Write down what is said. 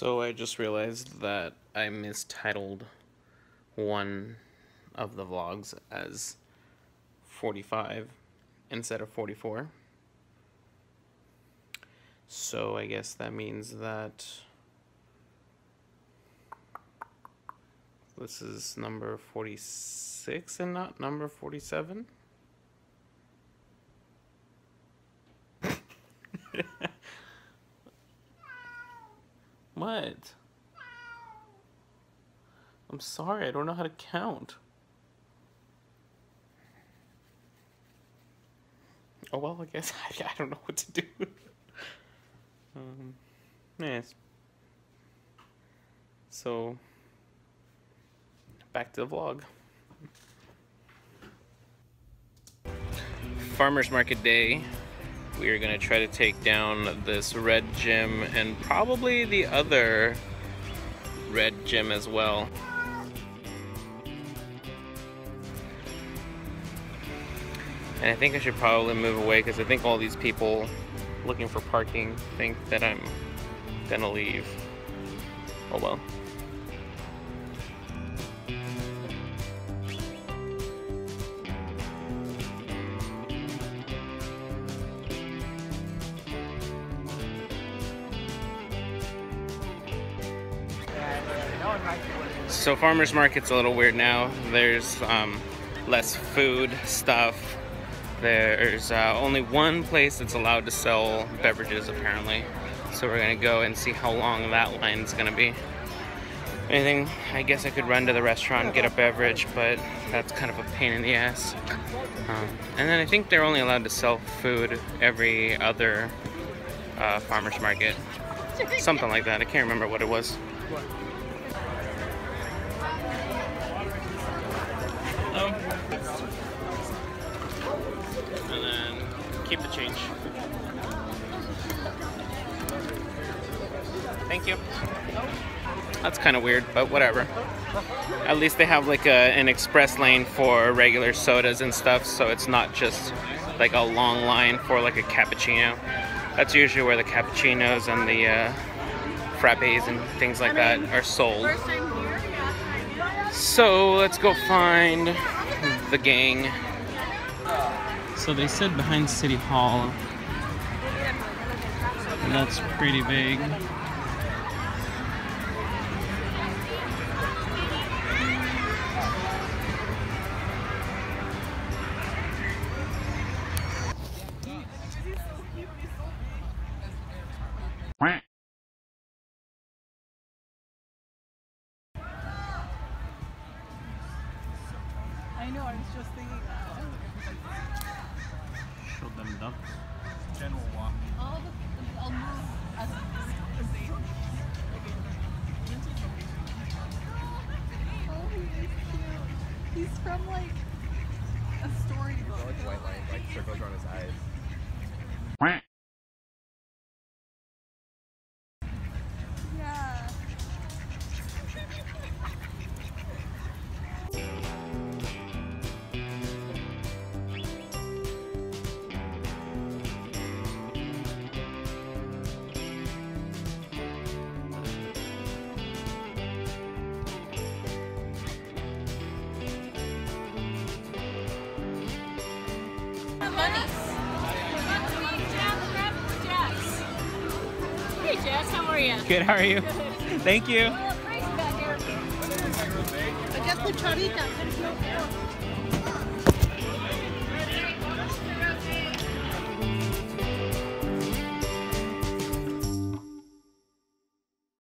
So I just realized that I mistitled one of the vlogs as 45 instead of 44. So I guess that means that this is number 46 and not number 47. What? I'm sorry, I don't know how to count. Oh well, I guess I don't know what to do. Yes. So, back to the vlog. Farmers Market Day. We are gonna try to take down this red gym and probably the other red gym as well. And I think I should probably move away because I think all these people looking for parking think that I'm gonna leave. Oh well. So farmers market's a little weird now. There's less food stuff. There's only one place that's allowed to sell beverages apparently. So we're gonna go and see how long that line's gonna be. Anything, I guess I could run to the restaurant and get a beverage, but that's kind of a pain in the ass. And then I think they're only allowed to sell food every other farmers market. Something like that, I can't remember what it was. And then keep the change. Thank you. That's kind of weird, but whatever. At least they have like an express lane for regular sodas and stuff, so it's not just like a long line for like a cappuccino. That's usually where the cappuccinos and the frappes and things like that are sold. So let's go find the gang. So they said behind City Hall, and that's pretty big. I know, I was just thinking that. Show them duck. General walk. All the, I'll move as they do. Oh, he is cute. He's from like a storybook. Like white light, like circles around his eyes. Hey Jess, how are you? Good, how are you? Thank you. I got the choritas.